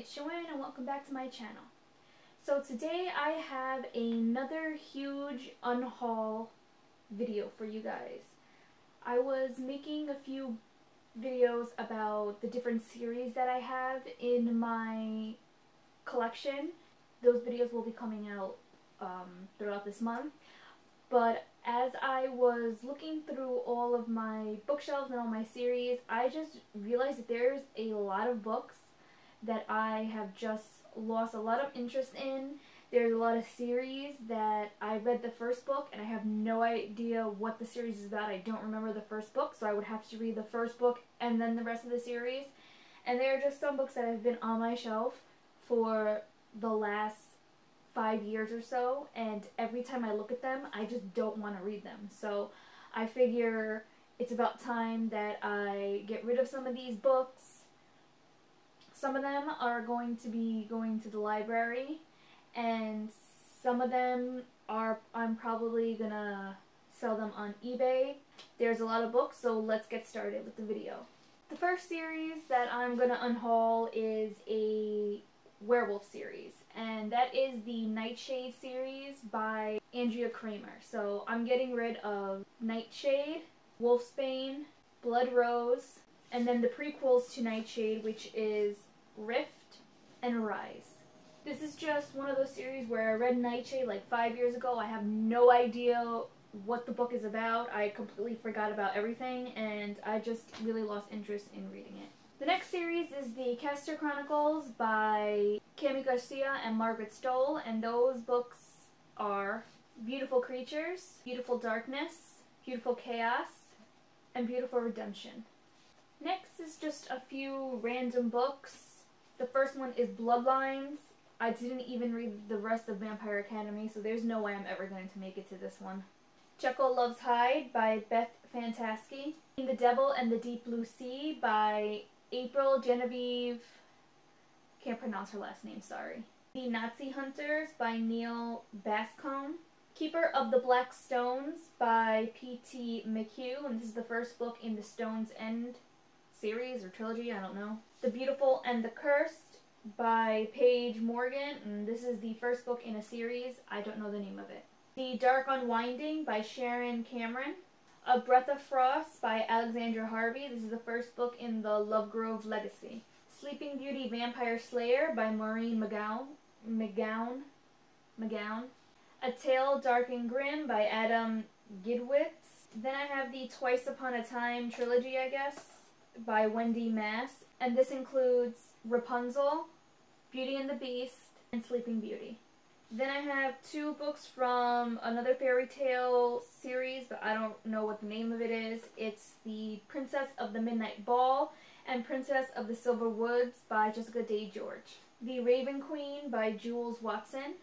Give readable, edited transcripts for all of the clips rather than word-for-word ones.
it's Joanne and welcome back to my channel. So today I have another huge unhaul video for you guys. I was making a few videos about the different series that I have in my collection. Those videos will be coming out throughout this month, but as I was looking through all of my bookshelves and all my series, I just realized that there's a lot of books that I have just lost a lot of interest in. There's a lot of series that I read the first book and I have no idea what the series is about. I don't remember the first book, so I would have to read the first book and then the rest of the series. And there are just some books that have been on my shelf for the last 5 years or so, and every time I look at them I just don't want to read them. So I figure it's about time that I get rid of some of these books. Some of them are going to be going to the library, and some of them are I'm probably gonna sell them on eBay. There's a lot of books, so let's get started with the video. The first series that I'm gonna unhaul is a werewolf series, and that is the Nightshade series by Andrea Kramer. So I'm getting rid of Nightshade, Wolfsbane, Blood Rose, and then the prequels to Nightshade, which is Rift and Rise. This is just one of those series where I read Nightshade like 5 years ago. I have no idea what the book is about. I completely forgot about everything, and I just really lost interest in reading it. The next series is the Caster Chronicles by Kami Garcia and Margaret Stohl, and those books are Beautiful Creatures, Beautiful Darkness, Beautiful Chaos, and Beautiful Redemption. Next is just a few random books. The first one is Bloodlines. I didn't even read the rest of Vampire Academy, so there's no way I'm ever going to make it to this one. Jekyll Loves Hyde by Beth Fantaskey. In The Devil and the Deep Blue Sea by April Genevieve. Can't pronounce her last name, sorry. The Nazi Hunters by Neil Bascombe. Keeper of the Black Stones by P. T. McHugh, and this is the first book in The Stone's End series or trilogy, I don't know. The Beautiful and the Cursed by Paige Morgan, and this is the first book in a series. I don't know the name of it. The Dark Unwinding by Sharon Cameron. A Breath of Frost by Alexandra Harvey. This is the first book in the Lovegrove Legacy. Sleeping Beauty Vampire Slayer by Maureen McGowan. A Tale Dark and Grim by Adam Gidwitz. Then I have the Twice Upon a Time trilogy, I guess, by Wendy Mass, and this includes Rapunzel, Beauty and the Beast, and Sleeping Beauty. Then I have two books from another fairy tale series, but I don't know what the name of it is. It's The Princess of the Midnight Ball and Princess of the Silver Woods by Jessica Day George. The Raven Queen by Jules Watson.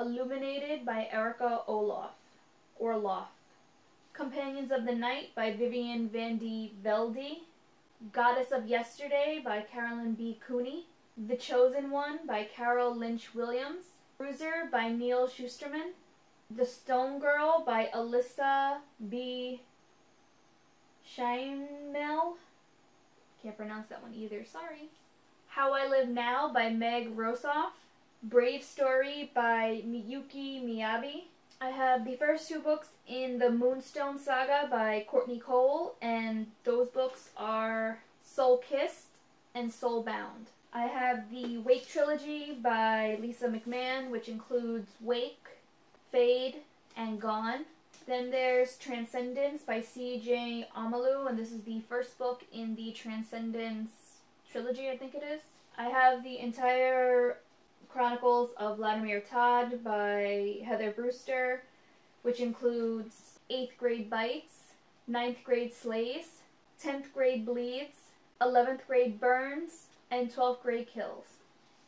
Illuminated by Erica Orloff. Companions of the Night by Vivian van de Velde. Goddess of Yesterday by Carolyn B. Cooney. The Chosen One by Carol Lynch Williams. Bruiser by Neil Schusterman. The Stone Girl by Alyssa B. Shimel. Can't pronounce that one either, sorry. How I Live Now by Meg Rosoff. Brave Story by Miyuki Miyabi. I have the first two books in the Moonstone Saga by Courtney Cole, and those books are Soul Kissed and Soul Bound. I have the Wake Trilogy by Lisa McMahon, which includes Wake, Fade, and Gone. Then there's Transcendence by C.J. Amalu, and this is the first book in the Transcendence Trilogy, I think it is. I have the entire Chronicles of Vladimir Todd by Heather Brewster, which includes 8th Grade Bites, 9th Grade Slays, 10th Grade Bleeds, 11th Grade Burns, and 12th Grade Kills.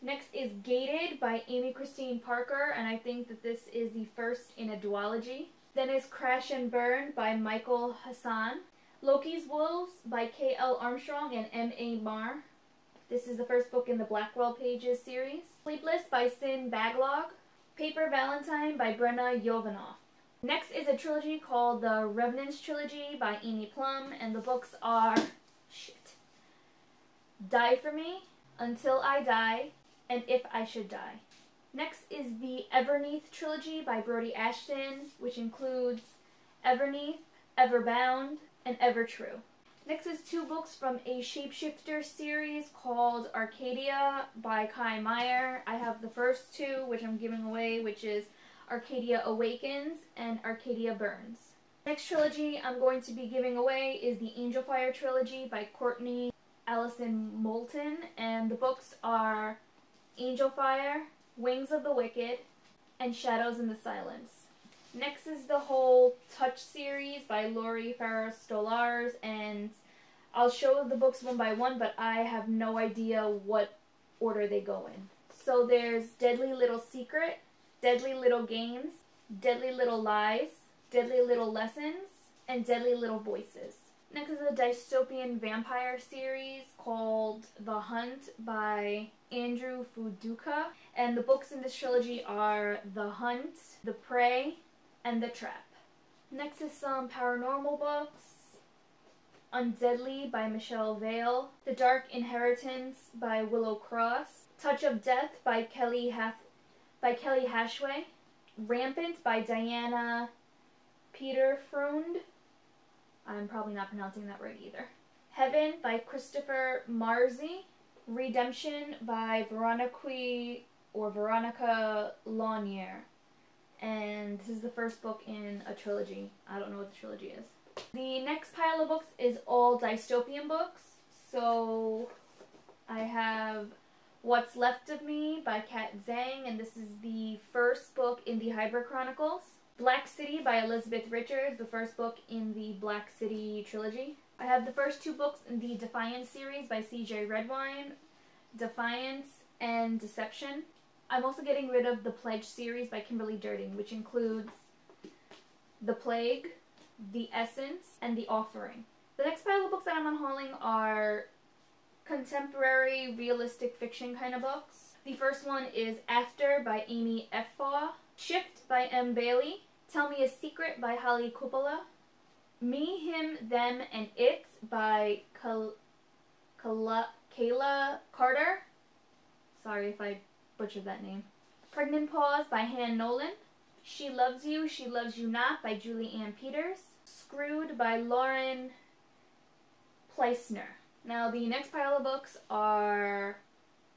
Next is Gated by Amy Christine Parker, and I think that this is the first in a duology. Then is Crash and Burn by Michael Hassan. Loki's Wolves by K.L. Armstrong and M.A. Marr. This is the first book in the Blackwell Pages series. Sleepless by Sin Baglog. Paper Valentine by Brenna Yovanoff. Next is a trilogy called The Revenants Trilogy by Amy Plum, and the books are Die For Me, Until I Die, and If I Should Die. Next is the Everneath trilogy by Brody Ashton, which includes Everneath, Everbound, and Evertrue. Next is two books from a Shapeshifter series called Arcadia by Kai Meyer. I have the first two, which I'm giving away, which is Arcadia Awakens and Arcadia Burns. Next trilogy I'm going to be giving away is the Angel Fire trilogy by Courtney Allison Moulton, and the books are Angel Fire, Wings of the Wicked, and Shadows in the Silence. Next is the whole Touch series by Lori Farrar-Stolarz, and I'll show the books one by one, but I have no idea what order they go in. So there's Deadly Little Secret, Deadly Little Games, Deadly Little Lies, Deadly Little Lessons, and Deadly Little Voices. Next is the dystopian vampire series called The Hunt by Andrew Fuduka, and the books in this trilogy are The Hunt, The Prey, and The Trap. Next is some paranormal books. Undeadly by Michelle Vale, The Dark Inheritance by Willow Cross, Touch of Death by Kelly Hashway, Rampant by Diana Peterfreund. I'm probably not pronouncing that right either. Heaven by Christopher Marzi, Redemption by Veronica Lanier. And this is the first book in a trilogy. I don't know what the trilogy is. The next pile of books is all dystopian books. So I have What's Left of Me by Kat Zhang, and this is the first book in the Hybrid Chronicles. Black City by Elizabeth Richards, the first book in the Black City trilogy. I have the first two books in the Defiance series by C.J. Redwine, Defiance and Deception. I'm also getting rid of the Pledge series by Kimberly Durden, which includes The Plague, The Essence, and The Offering. The next pile of books that I'm unhauling are contemporary realistic fiction kind of books. The first one is After by Amy Effaw, Shift by M. Bailey, Tell Me a Secret by Holly Coppola, Me, Him, Them, and It by Kayla Carter. Sorry if I butchered that name. Pregnant Pause by Han Nolan. She Loves You, She Loves You Not by Julie Ann Peters. Screwed by Lauren Pleissner. Now the next pile of books are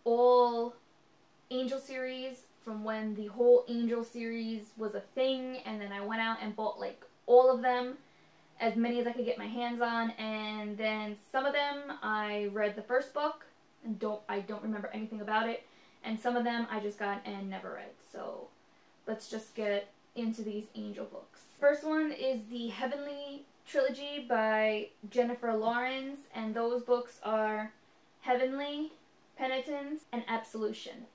all Angel series from when the whole Angel series was a thing, and then I went out and bought like all of them, as many as I could get my hands on, and then some of them I read the first book and I don't remember anything about it. And some of them I just got and never read. So let's just get into these Angel books. First one is the Heavenly trilogy by Jennifer Lawrence, and those books are Heavenly, Penitence, and Absolution.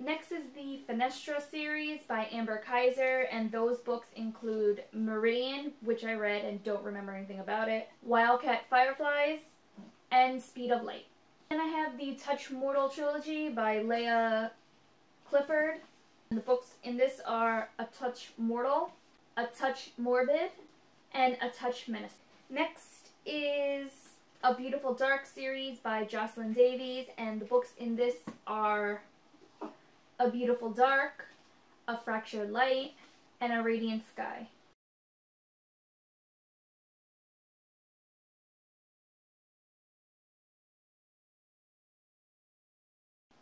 Next is the Fenestra series by Amber Kaiser, and those books include Meridian, which I read and don't remember anything about it, Wildcat Fireflies, and Speed of Light. Then I have the Touch Mortal trilogy by Leah Clifford, and the books in this are A Touch Mortal, A Touch Morbid, and A Touch Menace. Next is A Beautiful Dark series by Jocelyn Davies, and the books in this are A Beautiful Dark, A Fractured Light, and A Radiant Sky.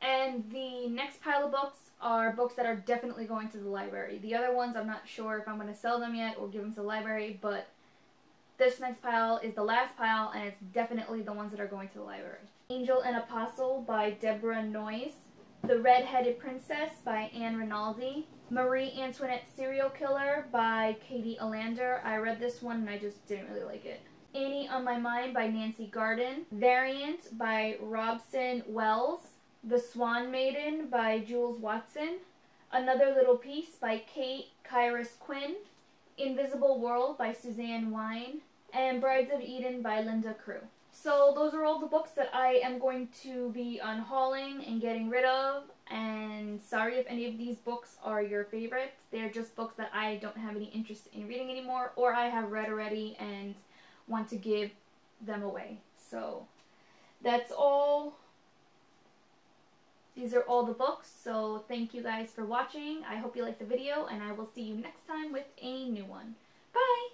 And the next pile of books are books that are definitely going to the library. The other ones, I'm not sure if I'm going to sell them yet or give them to the library, but this next pile is the last pile, and it's definitely the ones that are going to the library. Angel and Apostle by Deborah Noyes, The Red-Headed Princess by Anne Rinaldi, Marie Antoinette Serial Killer by Katie Alander. I read this one and I just didn't really like it. Annie on My Mind by Nancy Garden, Variant by Robson Wells, The Swan Maiden by Jules Watson, Another Little Piece by Kate Kairos Quinn, Invisible World by Suzanne Wine, and Brides of Eden by Linda Crew. So those are all the books that I am going to be unhauling and getting rid of, and sorry if any of these books are your favorites. They're just books that I don't have any interest in reading anymore, or I have read already and want to give them away. So that's all These are all the books, so thank you guys for watching. I hope you liked the video, and I will see you next time with a new one. Bye!